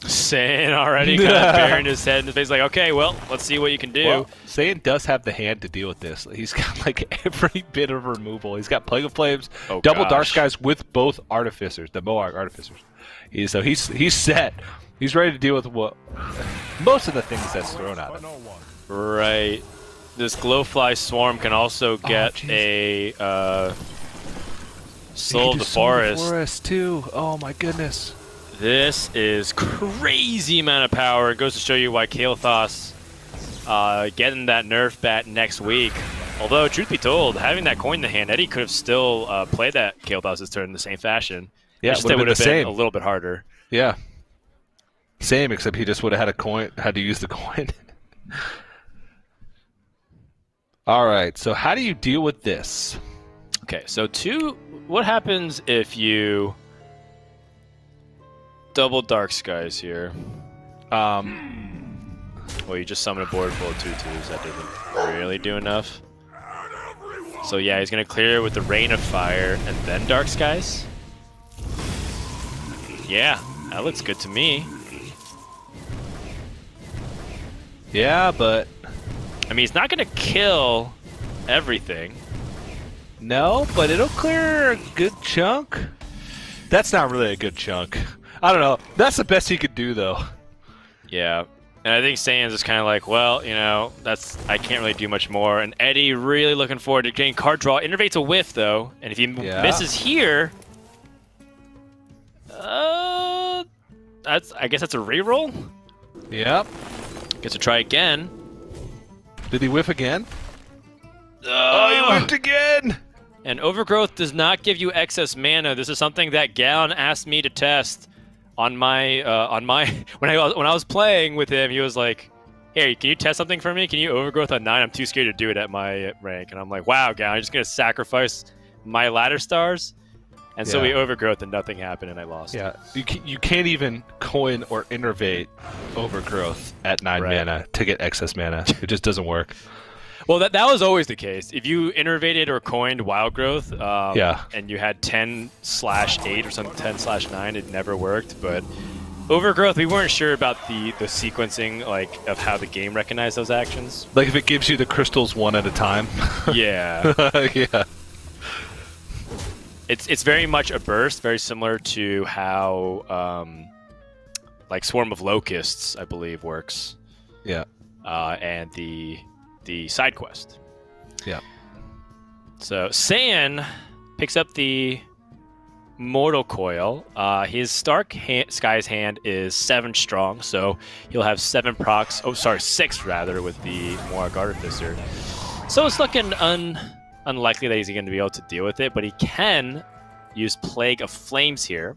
Saiyan already kind of bearing his head in his face, like, okay, well, let's see what you can do. Well, Saiyan does have the hand to deal with this. He's got, like, every bit of removal. He's got Plague of Flames, double Dark Skies with both Artificers, the Moarg Artificers. So he's set. He's ready to deal with what most of the things that's thrown at him. Right. This Glowfly Swarm can also get a Soul of the Forest. Soul of the Forest, too. Oh, my goodness. This is crazy amount of power. It goes to show you why Kael'thas getting that nerf bat next week. Although, truth be told, having that coin in the hand, Eddie could have still played that Kael'thas' turn in the same fashion. Yeah, it would have been a little bit harder. Yeah. Same, except he just would have had a coin, had to use the coin. All right, so how do you deal with this? Okay, so what happens if you double Dark Skies here? Well, you just summon a board full of 2/2s. That didn't really do enough. So yeah, he's gonna clear with the Rain of Fire and then Dark Skies. Yeah, that looks good to me. Yeah, but I mean, he's not gonna kill everything. No, but it'll clear a good chunk. That's not really a good chunk. I don't know. That's the best he could do, though. Yeah, and I think Saiyan's is kind of like, well, you know, I can't really do much more. And Eddie really looking forward to getting card draw. Innervates a whiff though, and if he misses here, I guess that's a reroll. Yep. Gets to try again. Did he whiff again? Oh, he whiffed again! And Overgrowth does not give you excess mana. This is something that Gallon asked me to test on my when I was playing with him. He was like, "Hey, can you test something for me? Can you Overgrowth on 9? I'm too scared to do it at my rank." And I'm like, "Wow, Gallon, I'm just gonna sacrifice my ladder stars." And so we Overgrowth and nothing happened, and I lost. Yeah, you can't even coin or innervate Overgrowth at 9 mana to get excess mana. It just doesn't work. Well, that was always the case. If you innervated or coined Wild Growth, and you had 10/8 or something, 10/9, it never worked. But Overgrowth, we weren't sure about the sequencing, like of how the game recognized those actions. Like if it gives you the crystals one at a time. Yeah. Yeah. It's very much a burst, very similar to how like Swarm of Locusts, I believe, works. Yeah. And the side quest. Yeah. So Saiyan picks up the Mortal Coil. His Stark Sky's hand is 7 strong, so he'll have 7 procs. Oh, sorry, 6 rather with the Moarg Artificer. So it's looking unlikely that he's going to be able to deal with it, but he can use Plague of Flames here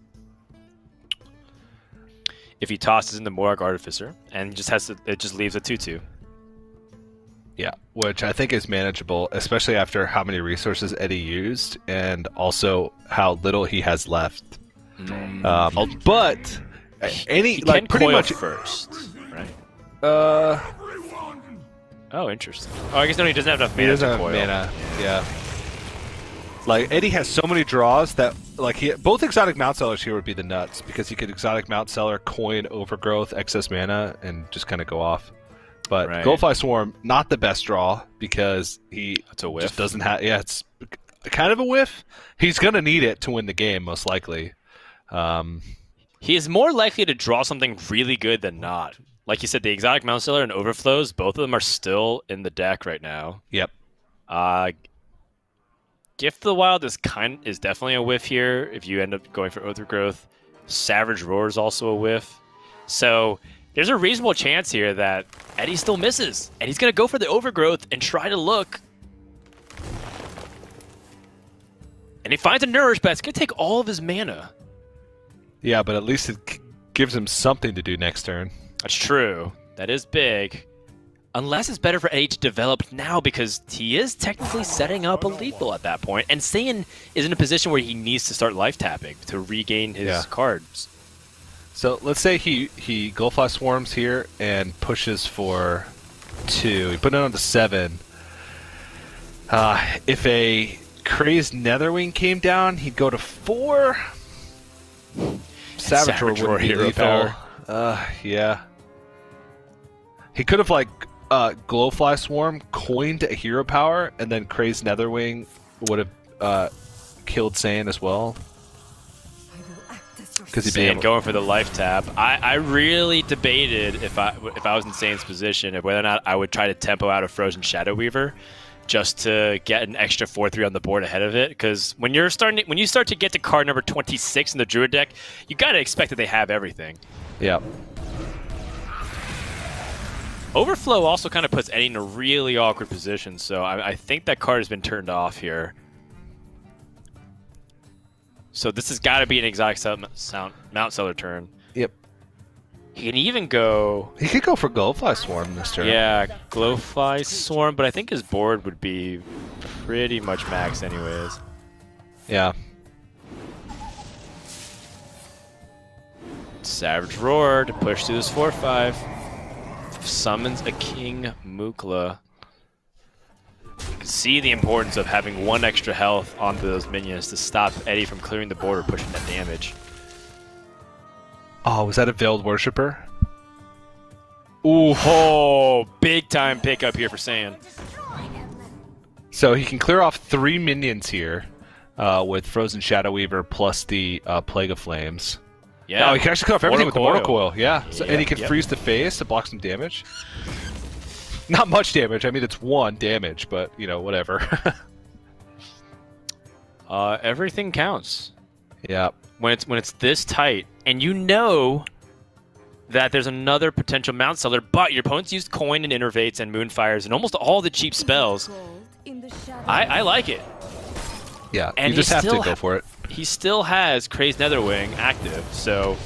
if he tosses in the Moarg Artificer, and just has to. It just leaves a 2/2. Yeah, which I think is manageable, especially after how many resources Eddie used, and also how little he has left. But any like pretty much first, right? Oh, interesting. Oh, I guess no, he doesn't have enough mana. He doesn't have mana. Yeah. Like Eddie has so many draws that like both Exotic Mountseller here would be the nuts, because he could Exotic Mountseller, coin, Overgrowth, excess mana, and just kind of go off. But Glowfly Swarm, not the best draw, because he just doesn't have. Yeah, it's kind of a whiff. He's gonna need it to win the game, most likely. He is more likely to draw something really good than not. Like you said, the Exotic Mountseller and Overflows, both of them are still in the deck right now. Yep. Gift of the Wild is definitely a whiff here if you end up going for Overgrowth. Savage Roar is also a whiff. So there's a reasonable chance here that Eddie still misses, and he's going to go for the Overgrowth and try to look. And he finds a Nourish, but it's going to take all of his mana. Yeah, but at least it gives him something to do next turn. That's true. That is big. Unless it's better for Eddie to develop now, because he is technically setting up a lethal at that point, and Saiyan is in a position where he needs to start life tapping to regain his cards. So let's say he Glowfly Swarms here and pushes for 2. He put it on to 7. If a Crazed Netherwing came down, he'd go to 4. Savage Roar hero power. Yeah. He could have, like, Glowfly Swarm coined a hero power, and then Crazed Netherwing would have killed Saiyan as well. Because he's been going for the life tap. I really debated if I was in Saiyan's position, if whether or not I would try to tempo out a Frozen Shadow Weaver, just to get an extra 4/3 on the board ahead of it. Because when you're starting, when you start to get to card number 26 in the Druid deck, you gotta expect that they have everything. Yeah. Overflow also kind of puts Eddie in a really awkward position, so I think that card has been turned off here. So this has got to be an Exotic Mountseller turn. Yep. He can even go... He could go for Glowfly Swarm this turn. Yeah, Glowfly Swarm, but I think his board would be pretty much maxed anyways. Yeah. Savage Roar to push through this 4/5. Summons a King Mookla. You can see the importance of having one extra health onto those minions to stop Eddie from clearing the board or pushing that damage. Oh, was that a Veiled Worshipper? Ooh, oh, big time pickup here for Saiyan. So he can clear off 3 minions here with Frozen Shadow Weaver plus the Plague of Flames. Yeah, no, he can actually cut off everything with the Mortal Coil. Yeah, so, and he can freeze the face to block some damage. Not much damage. I mean, it's 1 damage, but you know, whatever. Everything counts. Yeah. When it's this tight, and you know that there's another potential Mountseller, but your opponent's used Coin and Innervates and Moonfires and almost all the cheap spells. I like it. Yeah, and you just have to go for it. He still has Crazed Netherwing active, so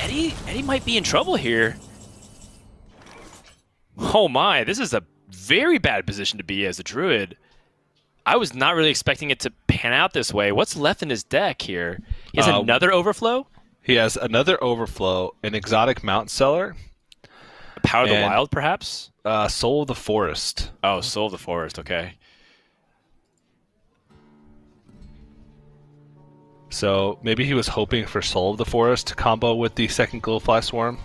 Eddie might be in trouble here. Oh my, this is a very bad position to be as a Druid. I was not really expecting it to pan out this way. What's left in his deck here? He has another Overflow? He has another Overflow, an Exotic Mountseller. Power of the Wild, perhaps? Soul of the Forest. Oh, Soul of the Forest, okay. So maybe he was hoping for Soul of the Forest to combo with the second Glowfly Swarm.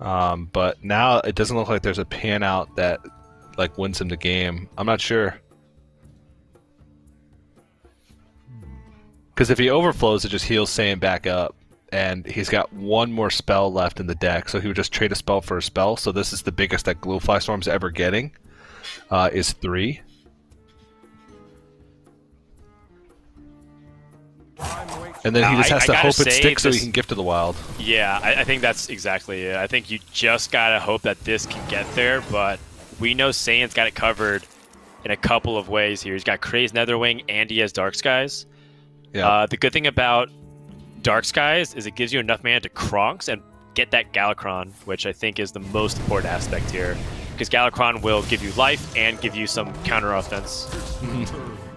But now it doesn't look like there's a pan out that like wins him the game. I'm not sure. Because if he overflows, it just heals Saiyan back up. And he's got 1 more spell left in the deck, so he would just trade a spell for a spell. So this is the biggest that Glowfly Swarm's ever getting, is 3. And then he just has to hope it sticks so he can gift to the wild. Yeah, I think that's exactly it. I think you just gotta hope that this can get there, but we know Saiyan's got it covered in a couple of ways here. He's got Crazed Netherwing and he has Dark Skies. Yeah. The good thing about Dark Skies is it gives you enough mana to Kronks and get that Galakrond, which I think is the most important aspect here. Because Galakrond will give you life and give you some counter offense.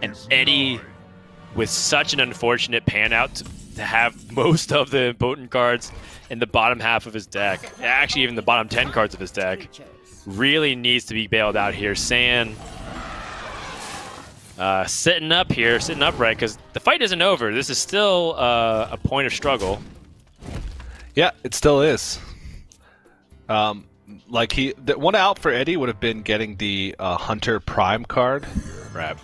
And Eddie, with such an unfortunate pan out to have most of the potent cards in the bottom half of his deck, actually even the bottom 10 cards of his deck, really needs to be bailed out here. Saiyan sitting up here, sitting upright, because the fight isn't over. This is still a point of struggle. Yeah, it still is. Like the one out for Eddie would have been getting the Hunter Prime card. Right.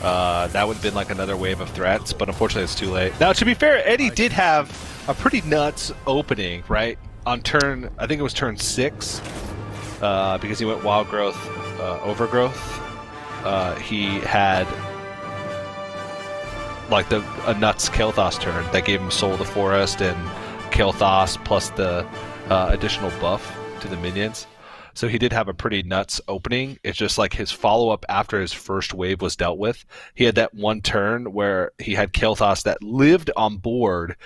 That would have been like another wave of threats, but unfortunately it's too late. Now, to be fair, Eddie did have a pretty nuts opening, right? On turn, I think it was turn 6, because he went Wild Growth, Overgrowth. He had like a nuts Kael'thas turn that gave him Soul of the Forest and Kael'thas plus the additional buff to the minions. So he did have a pretty nuts opening. It's just like his follow-up after his first wave was dealt with. He had that one turn where he had Kael'thas that lived on board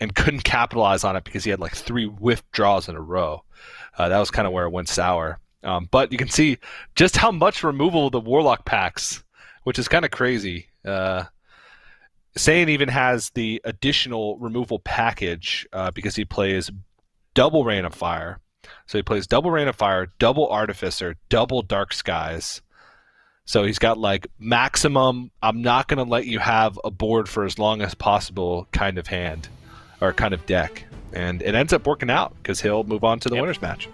and couldn't capitalize on it because he had like 3 withdraws in a row. That was kind of where it went sour. But you can see just how much removal the Warlock packs, which is kind of crazy. Saiyan even has the additional removal package because he plays double Rain of Fire. So he plays double Rain of Fire, double Artificer, double Dark Skies. So he's got like maximum, I'm not going to let you have a board for as long as possible kind of hand or kind of deck. And it ends up working out because he'll move on to the winner's match.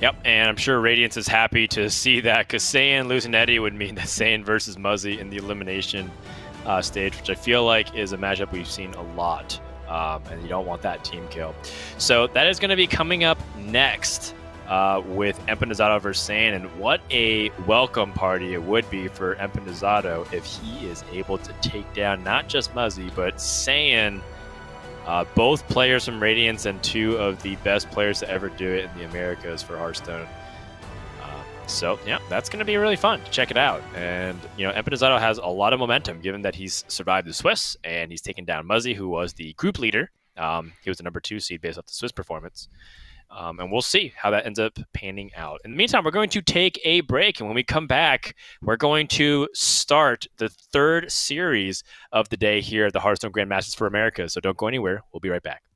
Yep, and I'm sure Radiance is happy to see that because Saiyan losing Eddie would mean that Saiyan versus Muzzy in the elimination stage, which I feel like is a matchup we've seen a lot. And you don't want that team kill. So that is going to be coming up next with Empanizado versus Saiyan. And what a welcome party it would be for Empanizado if he is able to take down not just Muzzy, but Saiyan. Both players from Radiance and two of the best players to ever do it in the Americas for Hearthstone. So, yeah, that's going to be really fun. Check it out. And, you know, Empanizado has a lot of momentum given that he's survived the Swiss and he's taken down Muzzy, who was the group leader. He was the number 2 seed based off the Swiss performance. And we'll see how that ends up panning out. In the meantime, we're going to take a break. And when we come back, we're going to start the 3rd series of the day here at the Hearthstone Grand Masters for America. So don't go anywhere. We'll be right back.